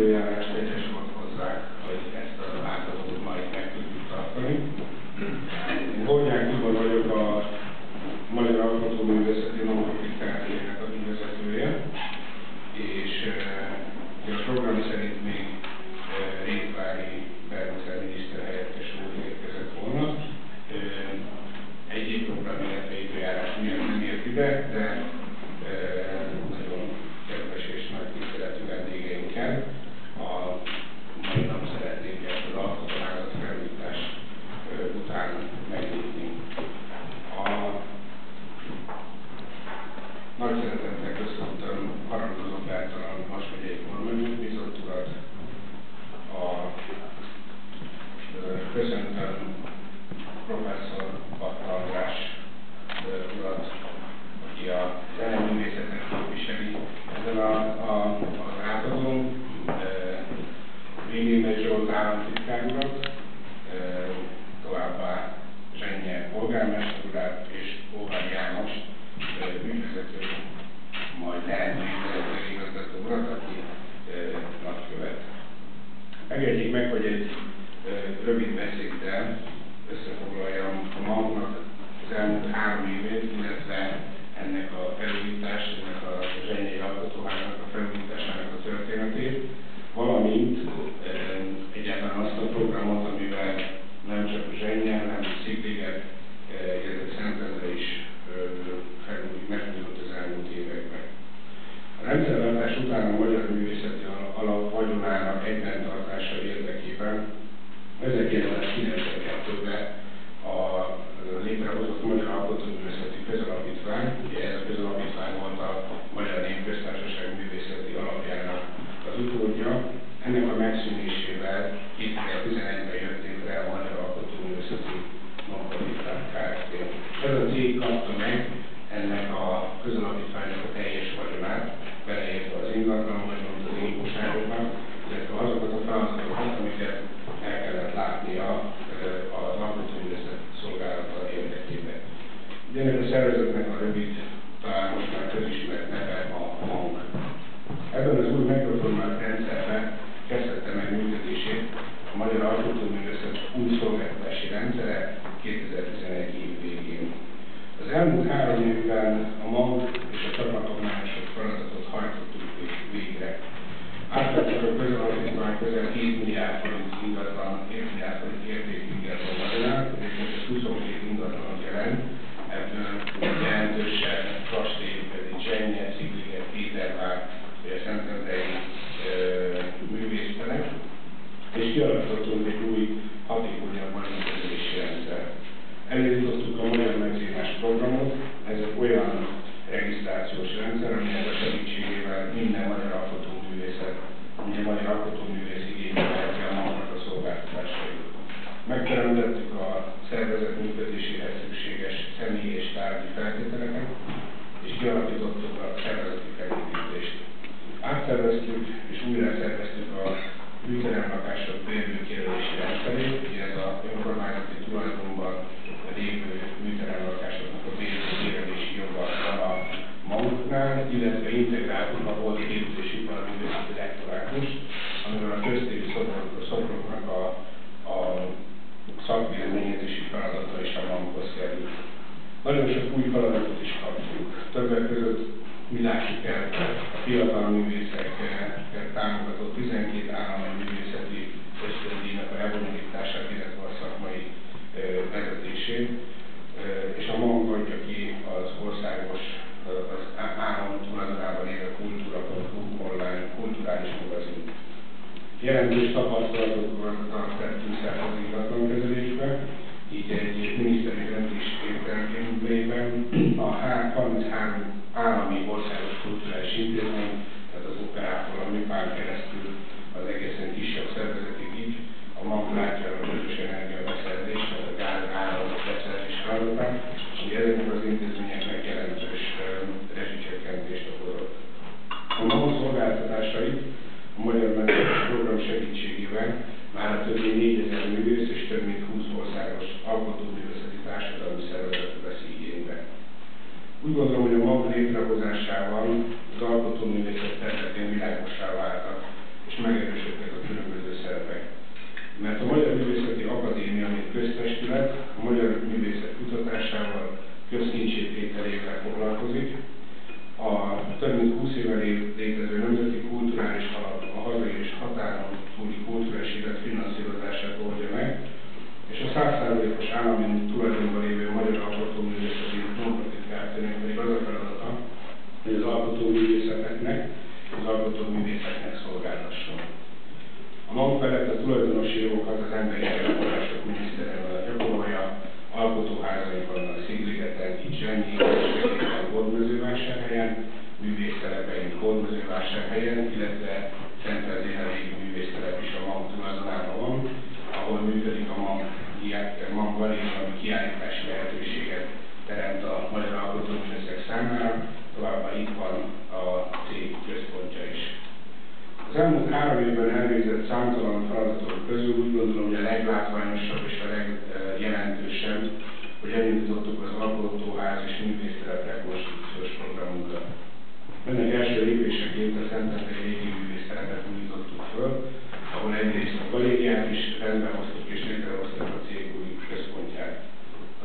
időjárás egyesült hozzá, hogy ezt a látogatót majd meg tudjuk tartani. Bolnyák Gyula vagyok, a Magyar Alkotó Művészeti Nonprofitáliának a vezetője, és a program szerint még Rétvári belügyminiszter helyettes úr érkezett volna. Egyéb program, illetve időjárás miatt nem ért ide, de nagyon kedves és nagy tiszteletű vendégeinkkel a mai nap szeretnénk ezt az alkotóházat felújítás után megnyitni. A nagy szeretettel köszöntöm Harangozó Bertalan Vasmegyei Kormánybizott urat, köszöntöm professzor Batta András urat, aki a Szentendrei Művésztelep képviseli ezen az átadón, V. Németh Zsolt államtitkár urat, továbbá Zsennye polgármester urát és Hóvári János ügyvezető, majd leendő igazgató urat, aki nagykövet. Engedjék meg, hogy egy rövid beszéddel összefoglaljam a magnak az elmúlt 3 évét, illetve ennek a felújítás, ennek a Zsennyi Alkotóháznak a felújításának a történetét, valamint egyáltalán azt a programot, amivel nem csak Zsennye, hanem Szigliget, illetve Szentendre is megújult az elmúlt években. A rendszerváltás után a magyar művészeti alap vagyonának egybentartása érdekében 1992-ben a létrehozott Magyar Alkotó Művészeti Közalapítvány, ugye ez a közalapítvány volt a Magyar Népköztársaság művészeti alapjának az utódja, ennek a megszűnésével 2011-ben jött létre a Magyar Alkotó Művészeti Nonprofit Kft. Ez a cég kapta meg ennek a közalapítványnak a teljes vagyonát, beleértve az ingatlan vagyont, az égóságokat, illetve azokat a feladatokat, amiket el kellett látnia az alkotóművészet szolgálata érdekében. Ugye ennek a szervezetnek a rövid, talán most már közismert neve a HANG. Ebben az új megreformált rendszerben kezdhette meg működését a Magyar Alkotóművészet új szolgáltatási rendszere 2011 év végén. Az elmúlt 3 évben a MAG és a csapatoknál sok feladatot hajtottunk végre. Átvettek a közalapítvány közel 7 milliárd forint ingatlan, 7 milliárd forint értékű ingatlan vagyonát, és most ez 22 ingatlanot jelent, ebből jelentősen kastély, pedig Zsennye, Szigliget, Pétervár, Szentendrei Művésztelep, és kialakítottunk egy új, hatékonyabb vagyonkezelési rendszer. Elindítottuk a Magyar Mecénás Programot, ez olyan regisztrációs rendszer, aminek a segítségével minden magyar alkotó művészet, minden magyar alkotó művész igénybe veheti a magnak a szolgáltatásait. Megteremtettük a szervezet működéséhez szükséges személyi és tárgyi feltételeket, és kialakítottuk a szervezeti felépítést. Átszerveztük és újra szerveztük a műteremlakások bérlőkérülési rendszerét, ez az önkormányzati tulajdonban lévő műteremlakásoknak a bérlőkérülési joga van a maguknál, illetve integráltuk a volt képzési valaművészeti rektorátus, amivel a köztéri szobroknak a szakvéleményezési feladata és a magukhoz került. Nagyon sok új feladatot is kaptunk. Többek között mi lássuk el a fiatal művészekkel támogató 12 állami művészeti ösztöndíjnak a elvonulítását, illetve a szakmai vezetését, és a MANG adja ki az országos, az állam tulajdonában élő kultúra.hu online kulturális magazin. Jelentős tapasztalatokat tettünk szert az ingatlankezelésbe, így egy miniszteri döntés értelmében a 33 állami országos kulturális intézmény, tehát az operától, a MIPÁN keresztül az egészen kisebb szervezetig így, a MANG látja a közös energiabeszerzést, tehát a gáz áramok beszerzés feladatát, hogy ezeknek az intézményeknek jelentős rezsicsökkentést okozott. A MANG szolgáltatásait a Magyar Mecénás Program segítségével már a több mint 4000 művész és több mint 20 országos alkotóművészeti társadalmi szervezet vesz igénybe. Úgy gondolom, hogy a MAG létrehozásával az alkotóművészet területén világossá váltak, és megerősítették több mint 20 éve létező nemzeti kulturális alap a hazai és határon túli kulturális élet finanszírozását oldja meg, és a 100%-os állami tulajdonban lévő Magyar Alkotó Művészeti Nonprofitkációnak pedig az a feladata, hogy az alkotó művészetnek szolgáltasson. A maga felett a tulajdonosi jogokat az emberi erőforrások miniszterelnöke gyakorolja, alkotóházaink vannak Szigligeten, Zsenyéken, Hódmezővásárhelyen, művésztelepeink Hódmezővásárhelyen, illetve Szentendrei Művésztelep is a MAM tulajdonában van, ahol működik a MAM galéria, ami kiállítási lehetőséget teremt a magyar alkotóművészek számára, továbbá itt van a cég központja is. Az elmúlt 3 évben elvégzett számtalan feladatok közül úgy gondolom, hogy a leglátványosabb és a legjelentősebb, hogy elindítottuk az Alkotóház és Művésztelep rekonstrukciós programunkat. Ennek első lépéseként a Szentendrei régi művésztelepet újítottuk föl, ahol egyrészt a galériát is rendbe hoztuk és létrehoztuk a cég új központját.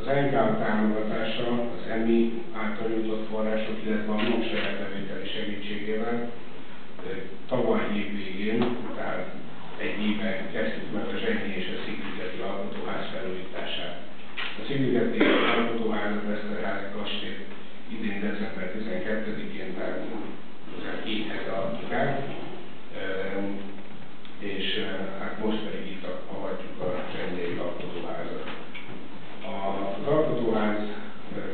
Az NK támogatása, az EMI által nyújtott források, illetve a MOM saját bevételi segítségével tavaly év végén, tehát egy éve kezdtük meg a Zsennye és a Szigligeti Alkotóház felújítását. A Szigligeti Alkotóház a Veszterházi kastély idén december 12-én, tehát közel 2 hete adtuk át, és hát most pedig itt hagyjuk a Zsennyei Alkotóházat. Az Alkotóház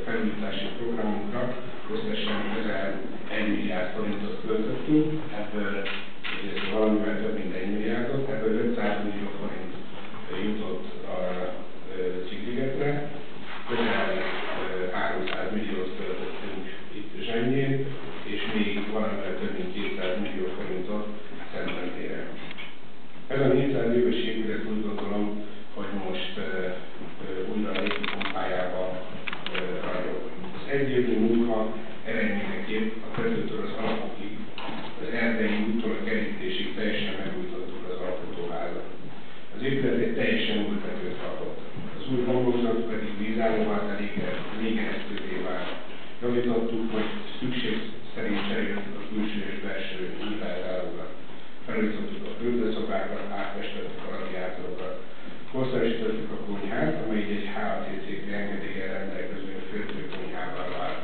felújítási programunkra összesen közel 1 milliárd forintot költöttünk, ebből valamivel több mint 1 milliárdot, ebből 500 millió forint jutott a Szigligedre, közel 300 milliót költöttünk itt Zsennyén, és még valamivel több mint 200 millió forintot Szentendrére. Ez a 400 éves épület úgy gondolom, hogy most újra létező pompájába rajog. Az egyéni munka eredményeképp a tetőtől az alapokig, az erdei úttól a kerítésig teljesen megújítottuk az alkotóházat. Az épület egy teljesen új tetőt kapott. Az új homlokzat pedig vízállóvá légeresztővé vált. Javítottuk, hogy szükség szerint cseréltük a külső és belső nyitárzárókat. Felújítottuk a fürdőszobákat, átfestettük a radiátorokat. Korszerűsítettük a konyhát, amely egy HACCP engedéllyel rendelkező fürdőkonyhával vált.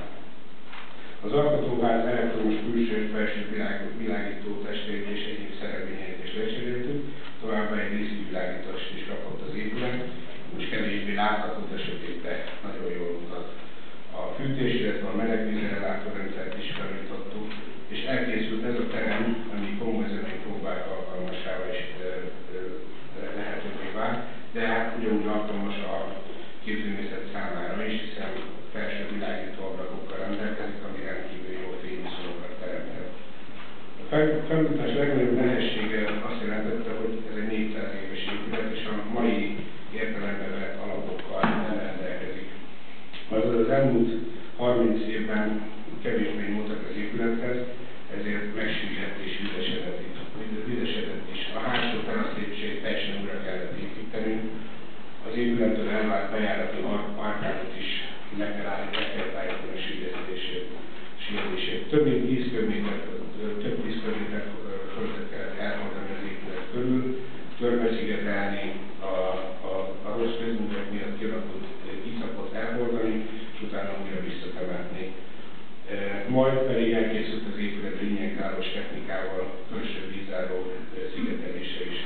Az alkotóház elektromos külső és belső világító testét és egyéb szerelvényeit is lecseréltük, továbbá egy díszvilágítást is kapott az épület, most kevésbé látható, de sötétbe nagyon jól mutat. A fűtés, illetve a melegvízellátorrendszert is felújítottuk, és elkészült ez a terem, ami komoly zenei próbák alkalmasára is lehetővé vált, de hát ugyanúgy alkalmas a képzőművészet számára is, hiszen felső világító ablakokkal rendelkezik, ami rendkívül jó fényviszonyokat teremtett. A felújítás legnagyobb nehézsége azt jelentette, hogy ez egy 400 éves épület, és a mai értelemben vett alapokkal nem rendelkezik. Azaz az elmúlt 30 évben kevésbé nyúltak az épülethez, ezért megsüllyedt és üzesedett is. A hátsó teraszlépcsét teljesen újra kellett építenünk, az épülettől elvált bejárati árkádat is meg kell állítani a süllyedését. Több mint 10 köbméter földet kellett elmondani az épület körül, törveszigetelni, a rossz közművek miatt kirakott iszapot elhordani, és utána újra visszatemetni. Majd pedig elkészült az épület lényegzáros technikával külső vízálló szigetelése is.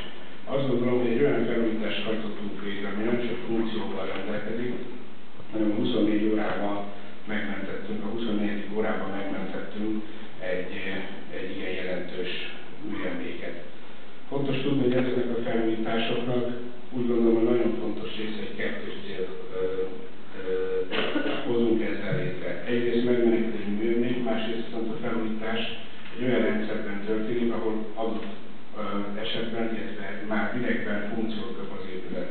Azt gondolom, hogy egy olyan felújítást hajtottunk végre, ami nem csak funkcióval rendelkezik, hanem a 24 órában megmentettünk, a 24. órában megmentettünk egy ilyen jelentős műemléket. Fontos tudni, hogy ezeknek a felújításoknak úgy gondolom, hogy nagyon fontos része, hogy kettős célt hozunk ezzel létre. Egyrészt megmenekül egy műemlék, másrészt viszont a felújítás egy olyan rendszerben történik, ahol adott esetben, illetve már direktben funkciót kap az épület.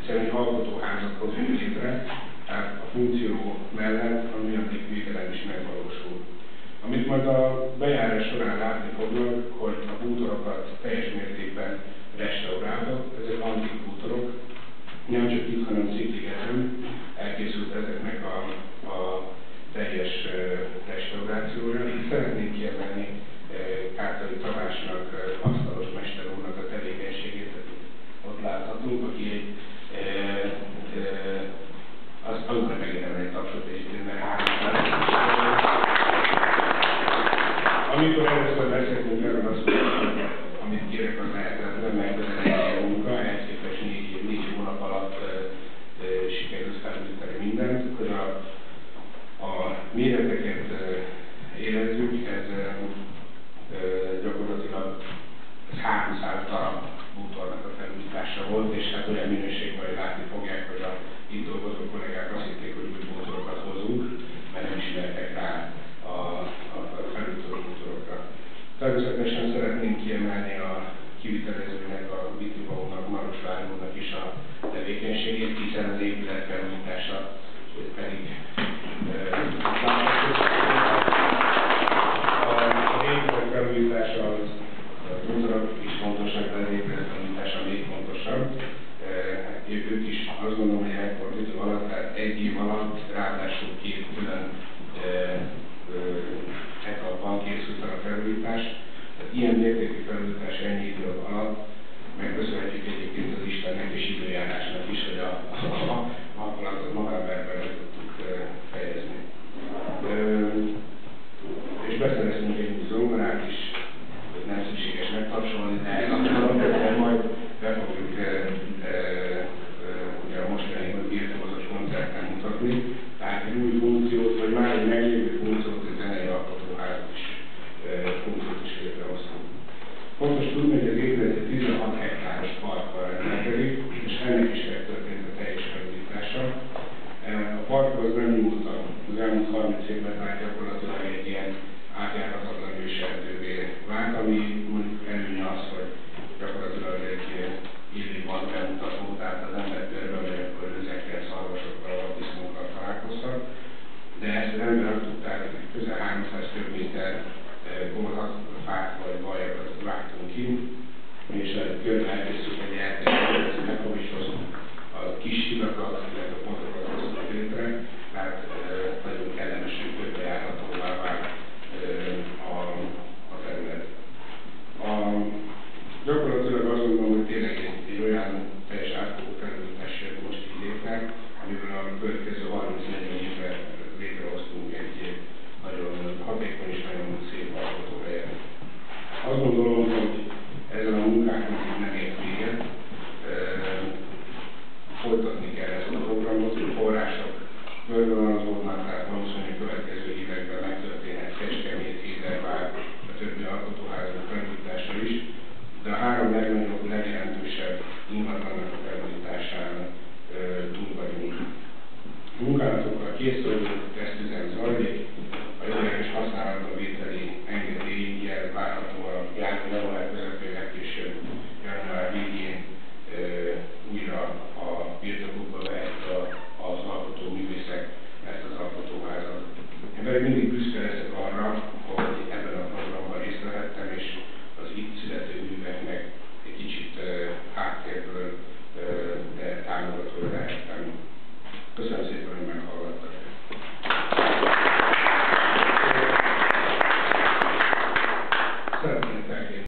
Hiszen egy alkotóházat hozunk létre, tehát a funkció mellett a műemlék védelem is megvalósul. Amit majd a bejárás során látni fognak, hogy a bútorokat teljes mértékben restauráltak, ezek antik bútorok, nem csak itt, hanem Szigligeten elkészült ezeknek a teljes restaurációja, hiszen szeretnék kiemelni Kártai Tamásnak, asztalos mester úrnak a tevékenységét, ott láthatunk, aki egy azokra megéremel egy tapsot, és tényleg amikor először beszéltünk erről azt mondom, amit kérek az lehetetlen, mert ez egy munka, elképes négy hónap alatt sikerült felműteni mindent, hogy a méreteket érezzük, ez gyakorlatilag ez 300 darab bútornak a felújítása volt, és hát olyan minőségben, hogy látni fogják, hogy a itt dolgozó kollégák azt hitték, hogy új bútorokat hozunk, mert nem ismertek rá a felújított bútorokra. Természetesen szeretnénk kiemelni a kivitelezőnek, a Vitibaunak, Marosvárnónak is a tevékenységét, hiszen az épület felújítása pedig a épület felújítása az bútorok is fontosak, de az épület felújítása még fontosabb. Ők is azt gondolom, hogy elfordító alatt, tehát egy év alatt, ráadásul két külön etapban készült a felújítás. Tehát ilyen mértékű felújítás ennyi idő alatt, megköszönhetjük egyébként az Istennek és időjárásnak is, hogy a hangulatot novemberben tudtuk fejezni. És beszereztünk egy zongorát is, hogy nem szükséges megtapsolni, de eltapsolom, majd be fogjuk ugye a mostani birtokozós koncerten mutatni. Tehát egy új funkciót, vagy már egy meglévő funkciót, a Zsenei Alkotóház is funkciót is létrehoztunk. Fontos tudni, hogy az épület egy 16 hektáros parkkal rendelkezik, és ennek is megtörtént a teljes felújítása. A parkhoz nem nyúltam, az elmúlt 30 évben már gyakorlatilag egy ilyen átjárhatatlan őserdővé vált, ami mondjuk előnye az, hogy gyakorlatilag egy illik van bemutató, tehát az ember körülbelül, akkor ezekkel szarvasokkal, a disznókkal találkoztak, de ezt az emberek tudták, hogy közel 300 köbméter fát vagy bajakat vágtunk ki, és körbe elkezdtük egy eltérőt, ezt megkovicsozunk a kis hidakat, illetve a pontokat hozunk létre, tehát nagyon kellemesen körbejárhatóvá vált a terület. Gyakorlatilag azt gondolom, hogy tényleg egy olyan teljes átfogó felújítás jött most így létre, amivel a következő 30-40 évre létrehoztunk egy nagyon hatékony és nagyon szép alkotóhelyet. Azt gondolom, hogy ezen a munkáknak így nem ért véget. Folytatni kell ezt a programot, hogy források bőven az volna, tehát valószínűleg a következő években megtörténhet Kecskemét, Hédervár, a többi alkotóházak felújítása is, de a három legnagyobb, legjelentősebb ingatlannak a felújításán túl vagyunk. Munkálatokkal készülünk, tesztüzem zajlik, a ideges használatba vételi engedélyig jel várhatóan január közepén, legkésőbb január végén újra a birtokukba vehet az alkotó művészek ezt az alkotóházat. Én pedig mindig büszke leszek arra, hogy ebben a programban részt vehettem, és az itt születő műveknek egy kicsit háttérből, de támogatóra lehettem. Köszönöm szépen, hogy meghallgattak. Szeretném